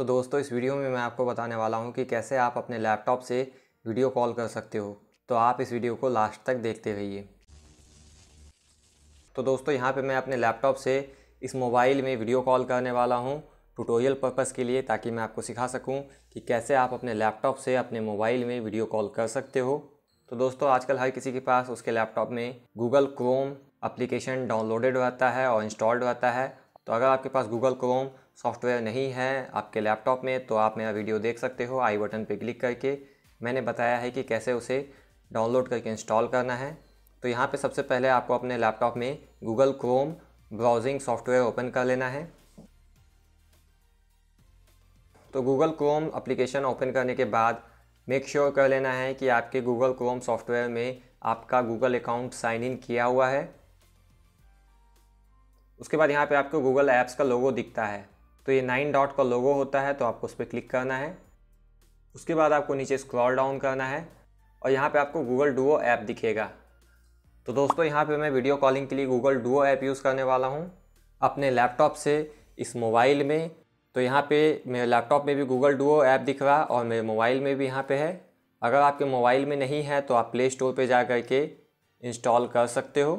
तो दोस्तों इस वीडियो में मैं आपको बताने वाला हूं कि कैसे आप अपने लैपटॉप से वीडियो कॉल कर सकते हो। तो आप इस वीडियो को लास्ट तक देखते रहिए। तो दोस्तों यहाँ पे मैं अपने लैपटॉप से इस मोबाइल में वीडियो कॉल करने वाला हूँ ट्यूटोरियल पर्पज़ के लिए, ताकि मैं आपको सिखा सकूँ कि कैसे आप अपने लैपटॉप से अपने मोबाइल में वीडियो कॉल कर सकते हो। तो दोस्तों आजकल हर किसी के पास उसके लैपटॉप में गूगल क्रोम एप्लीकेशन डाउनलोडेड रहता है और इंस्टॉल्ड रहता है। तो अगर आपके पास गूगल क्रोम सॉफ्टवेयर नहीं है आपके लैपटॉप में, तो आप मेरा वीडियो देख सकते हो आई बटन पर क्लिक करके। मैंने बताया है कि कैसे उसे डाउनलोड करके इंस्टॉल करना है। तो यहाँ पे सबसे पहले आपको अपने लैपटॉप में Google Chrome browsing software open कर लेना है। तो गूगल क्रोम एप्लीकेशन ओपन करने के बाद मेक श्योर कर लेना है कि आपके गूगल क्रोम सॉफ्टवेयर में आपका गूगल अकाउंट साइन इन किया हुआ है। उसके बाद यहाँ पे आपको गूगल ऐप्स का लोगो दिखता है, तो ये 9 डॉट का लोगो होता है, तो आपको उस पर क्लिक करना है। उसके बाद आपको नीचे स्क्रॉल डाउन करना है और यहाँ पे आपको गूगल डुओ ऐप दिखेगा। तो दोस्तों यहाँ पे मैं वीडियो कॉलिंग के लिए गूगल डुओ ऐप यूज़ करने वाला हूँ अपने लैपटॉप से इस मोबाइल में। तो यहाँ पे मेरे लैपटॉप में भी गूगल डुओ ऐप दिख रहा और मेरे मोबाइल में भी यहाँ पे है। अगर आपके मोबाइल में नहीं है तो आप प्ले स्टोर पर जा कर के इंस्टॉल कर सकते हो।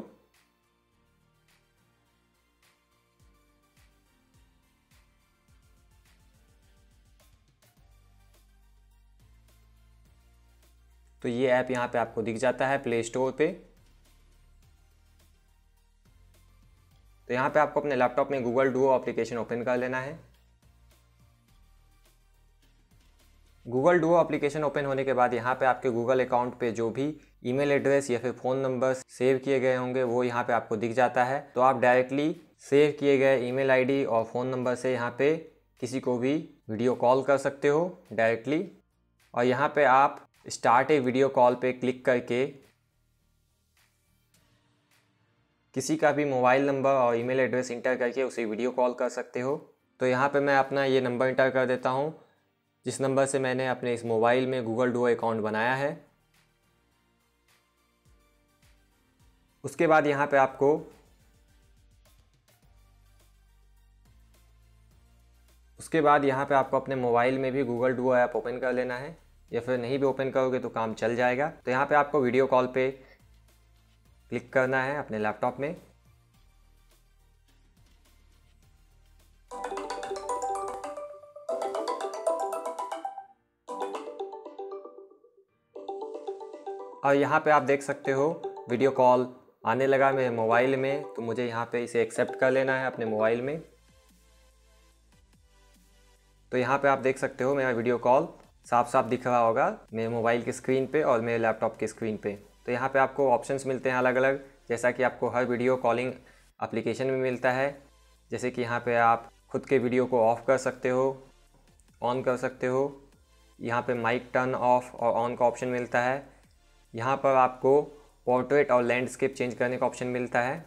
तो ये ऐप यहाँ पे आपको दिख जाता है प्ले स्टोर पे। तो यहाँ पे आपको अपने लैपटॉप में गूगल डुओ एप्लीकेशन ओपन कर लेना है। गूगल डुओ एप्लीकेशन ओपन होने के बाद यहाँ पे आपके गूगल अकाउंट पे जो भी ईमेल एड्रेस या फिर फ़ोन नंबर सेव किए गए होंगे वो यहाँ पे आपको दिख जाता है। तो आप डायरेक्टली सेव किए गए ईमेल आईडी और फ़ोन नंबर से यहाँ पे किसी को भी वीडियो कॉल कर सकते हो डायरेक्टली। और यहाँ पर आप स्टार्ट ए वीडियो कॉल पे क्लिक करके किसी का भी मोबाइल नंबर और ईमेल एड्रेस इंटर करके उसे वीडियो कॉल कर सकते हो। तो यहाँ पे मैं अपना ये नंबर इंटर कर देता हूँ जिस नंबर से मैंने अपने इस मोबाइल में गूगल डुओ अकाउंट बनाया है। उसके बाद यहाँ पे आपको अपने मोबाइल में भी गूगल डुओ ऐप ओपन कर लेना है, या फिर नहीं भी ओपन करोगे तो काम चल जाएगा। तो यहाँ पे आपको वीडियो कॉल पे क्लिक करना है अपने लैपटॉप में। और यहाँ पे आप देख सकते हो वीडियो कॉल आने लगा मेरे मोबाइल में। तो मुझे यहाँ पे इसे एक्सेप्ट कर लेना है अपने मोबाइल में। तो यहाँ पे आप देख सकते हो मेरा वीडियो कॉल साफ साफ दिख रहा होगा मेरे मोबाइल की स्क्रीन पे और मेरे लैपटॉप की स्क्रीन पे। तो यहाँ पे आपको ऑप्शंस मिलते हैं अलग अलग, जैसा कि आपको हर वीडियो कॉलिंग एप्लीकेशन में मिलता है। जैसे कि यहाँ पे आप खुद के वीडियो को ऑफ़ कर सकते हो, ऑन कर सकते हो। यहाँ पे माइक टर्न ऑफ और ऑन का ऑप्शन मिलता है। यहाँ पर आपको पोर्ट्रेट और लैंडस्केप चेंज करने का ऑप्शन मिलता है।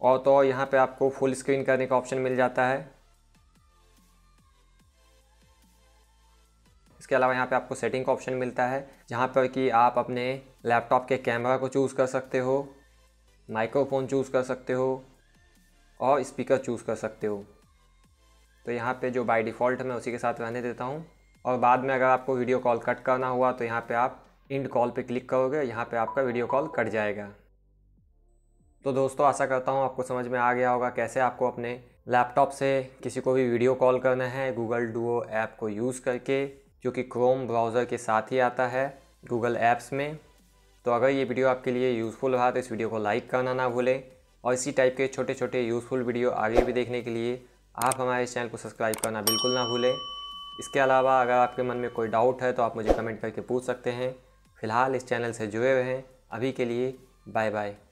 और तो यहाँ पर आपको फुल स्क्रीन करने का ऑप्शन मिल जाता है। इसके अलावा यहाँ पे आपको सेटिंग का ऑप्शन मिलता है, जहाँ पर कि आप अपने लैपटॉप के कैमरा को चूज़ कर सकते हो, माइक्रोफोन चूज़ कर सकते हो और स्पीकर चूज़ कर सकते हो। तो यहाँ पे जो बाय डिफ़ॉल्ट मैं उसी के साथ रहने देता हूँ। और बाद में अगर आपको वीडियो कॉल कट करना हुआ तो यहाँ पर आप एंड कॉल पर क्लिक करोगे, यहाँ पर आपका वीडियो कॉल कट जाएगा। तो दोस्तों आशा करता हूँ आपको समझ में आ गया होगा कैसे आपको अपने लैपटॉप से किसी को भी वीडियो कॉल करना है गूगल डुओ ऐप को यूज़ करके, जो कि क्रोम ब्राउज़र के साथ ही आता है गूगल ऐप्स में। तो अगर ये वीडियो आपके लिए यूज़फुल रहा तो इस वीडियो को लाइक करना ना भूलें। और इसी टाइप के छोटे छोटे यूज़फुल वीडियो आगे भी देखने के लिए आप हमारे चैनल को सब्सक्राइब करना बिल्कुल ना भूलें। इसके अलावा अगर आपके मन में कोई डाउट है तो आप मुझे कमेंट करके पूछ सकते हैं। फ़िलहाल इस चैनल से जुड़े हुए हैं। अभी के लिए बाय बाय।